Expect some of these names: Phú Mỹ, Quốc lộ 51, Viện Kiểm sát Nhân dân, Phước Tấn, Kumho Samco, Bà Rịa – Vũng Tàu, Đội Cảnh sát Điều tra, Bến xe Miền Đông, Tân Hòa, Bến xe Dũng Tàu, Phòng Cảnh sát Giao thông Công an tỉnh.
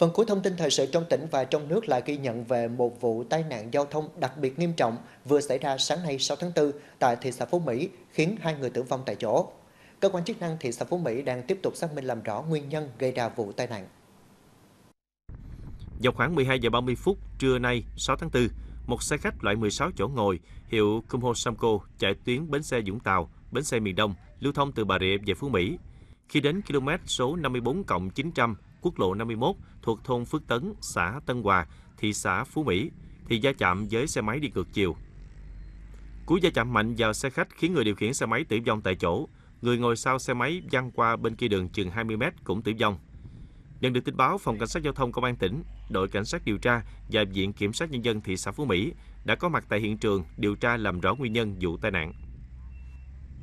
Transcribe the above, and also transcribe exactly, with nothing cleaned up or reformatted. Phần cuối thông tin thời sự trong tỉnh và trong nước là ghi nhận về một vụ tai nạn giao thông đặc biệt nghiêm trọng vừa xảy ra sáng nay sáu tháng tư tại thị xã Phú Mỹ, khiến hai người tử vong tại chỗ. Cơ quan chức năng thị xã Phú Mỹ đang tiếp tục xác minh làm rõ nguyên nhân gây ra vụ tai nạn. Vào khoảng mười hai giờ ba mươi phút trưa nay sáu tháng tư, một xe khách loại mười sáu chỗ ngồi hiệu Kumho Samco chạy tuyến Bến xe Dũng Tàu, Bến xe Miền Đông lưu thông từ Bà Rịa về Phú Mỹ. Khi đến km số năm mươi bốn cộng chín trăm, Quốc lộ năm mươi mốt thuộc thôn Phước Tấn, xã Tân Hòa, thị xã Phú Mỹ thì va chạm với xe máy đi ngược chiều. Cú va chạm mạnh vào xe khách khiến người điều khiển xe máy tử vong tại chỗ. Người ngồi sau xe máy văng qua bên kia đường chừng hai mươi mét cũng tử vong. Nhận được tin báo, Phòng Cảnh sát Giao thông Công an tỉnh, Đội Cảnh sát Điều tra và Viện Kiểm sát Nhân dân thị xã Phú Mỹ đã có mặt tại hiện trường điều tra làm rõ nguyên nhân vụ tai nạn.